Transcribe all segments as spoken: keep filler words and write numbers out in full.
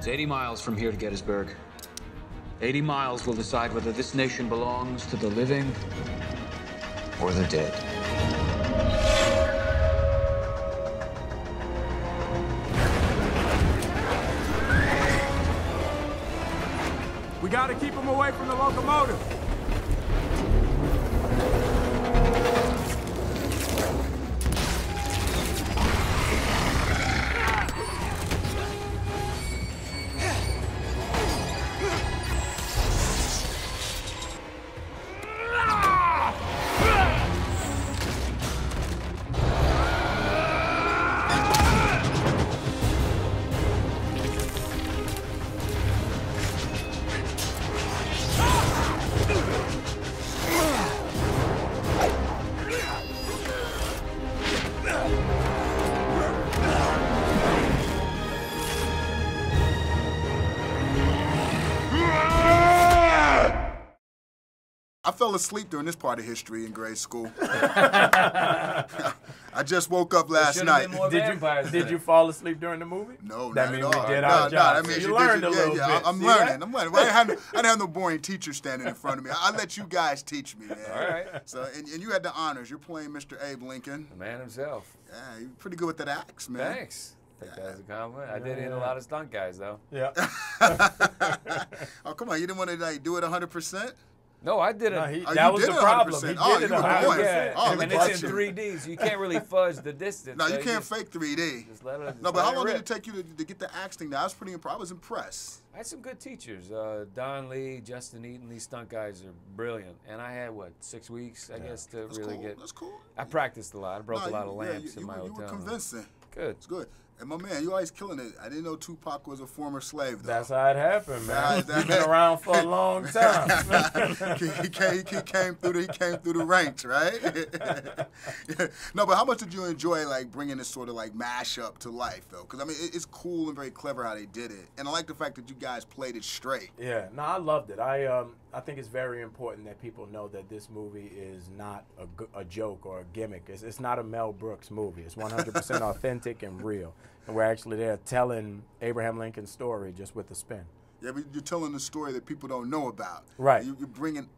It's eighty miles from here to Gettysburg. eighty miles will decide whether this nation belongs to the living or the dead. We gotta keep them away from the locomotive. I fell asleep during this part of history in grade school. I just woke up last night. Did you, did you fall asleep during the movie? No, that not at all. That means we did our no, job. No, that so you learned did, a yeah, little yeah, bit. I'm See, learning. Right? I'm learning. I didn't, have no, I didn't have no boring teacher standing in front of me. I, I let you guys teach me, man. All right. So, and, and you had the honors. You're playing Mister Abe Lincoln. The man himself. Yeah, you're pretty good with that axe, man. Thanks. Take that as a compliment. I did hit a lot of stunt guys, though. Yeah. Oh, come on. You didn't want to like, do it one hundred percent? No, I didn't. No, he, oh, that was did the problem. He did oh, it one hundred percent. Yeah. Oh, and it's you. in three D, so you can't really fudge the distance. No, you so can't just, fake three D. Just let it, no, but how long rip. did it take you to, to get the axe thing? I was pretty impressed. I was impressed. I had some good teachers. Uh, Don Lee, Justin Eaton, these stunt guys are brilliant. And I had, what, six weeks, I yeah. guess, to That's really cool. get. That's cool. I practiced a lot. I broke no, a lot you, of lamps yeah, you, in you, my you hotel. You were convincing. Good. It's good. And my man, you always killing it. I didn't know Tupac was a former slave, though. That's how it happened, man. He's been around for a long time. he, he, came, he, came through the, he came through the ranks, right? No, but how much did you enjoy, like, bringing this sort of, like, mashup to life, though? Because, I mean, it, it's cool and very clever how they did it. And I like the fact that you guys played it straight. Yeah. No, I loved it. I, um, I think it's very important that people know that this movie is not a, a joke or a gimmick. It's, it's not a Mel Brooks movie. It's one hundred percent authentic and real. And we're actually there telling Abraham Lincoln's story just with the spin. Yeah, but you're telling the story that people don't know about. Right. You're bringing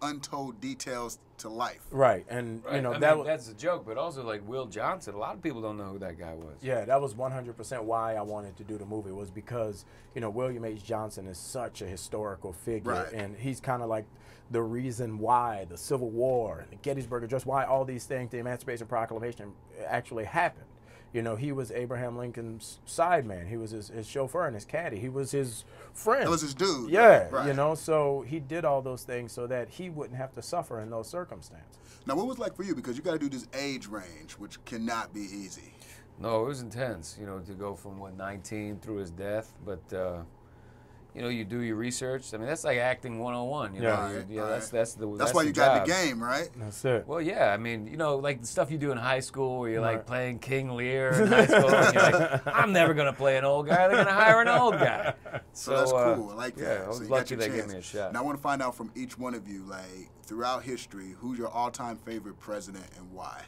untold details to life. Right, and right. you know I that mean, that's a joke, but also like Will Johnson, a lot of people don't know who that guy was. Yeah, that was one hundred percent why I wanted to do the movie, was because you know William H. Johnson is such a historical figure, right. and he's kind of like the reason why the Civil War and the Gettysburg Address, why all these things, the Emancipation Proclamation actually happened. You know, he was Abraham Lincoln's sideman. He was his, his chauffeur and his caddy. He was his friend. That was his dude. Yeah, right. You know, so he did all those things so that he wouldn't have to suffer in those circumstances. Now, what was it like for you? Because you got to do this age range, which cannot be easy. No, it was intense, you know, to go from, what, nineteen through his death. But, uh, you know, you do your research. I mean, that's like acting one oh one. You yeah, know? Right, yeah, right. That's, that's, the, that's, that's why the you job. got the game, right? That's it. Well, yeah, I mean, you know, like the stuff you do in high school where you're right. like playing King Lear in high school and you're like, I'm never going to play an old guy. They're going to hire an old guy. So, so that's uh, cool. I like that. Yeah, I was so lucky they gave me a shot. Now, I want to find out from each one of you, like, throughout history, who's your all-time favorite president and why?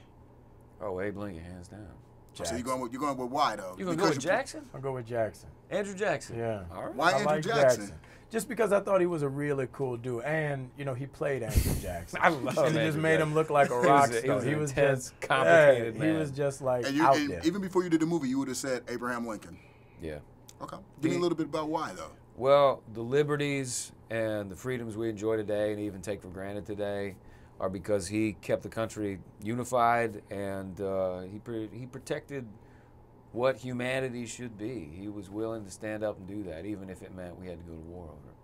Oh, Abe Lincoln, hands down. Jackson. So you're going with, you're going with why, though? You're going to go with Jackson? I'll go with Jackson. Andrew Jackson? Yeah. All right. Why Andrew like Jackson? Jackson? Just because I thought he was a really cool dude. And, you know, he played Andrew Jackson. I love Andrew It just made Jackson. him look like a rock star. He was, a, he was, he was intense, just complicated, yeah, man. He was just like and you, out and there. Even before you did the movie, you would have said Abraham Lincoln. Yeah. Okay. Give me a little bit about why, though. Well, the liberties and the freedoms we enjoy today and even take for granted today are because he kept the country unified and uh, he, pr he protected what humanity should be. He was willing to stand up and do that, even if it meant we had to go to war over it.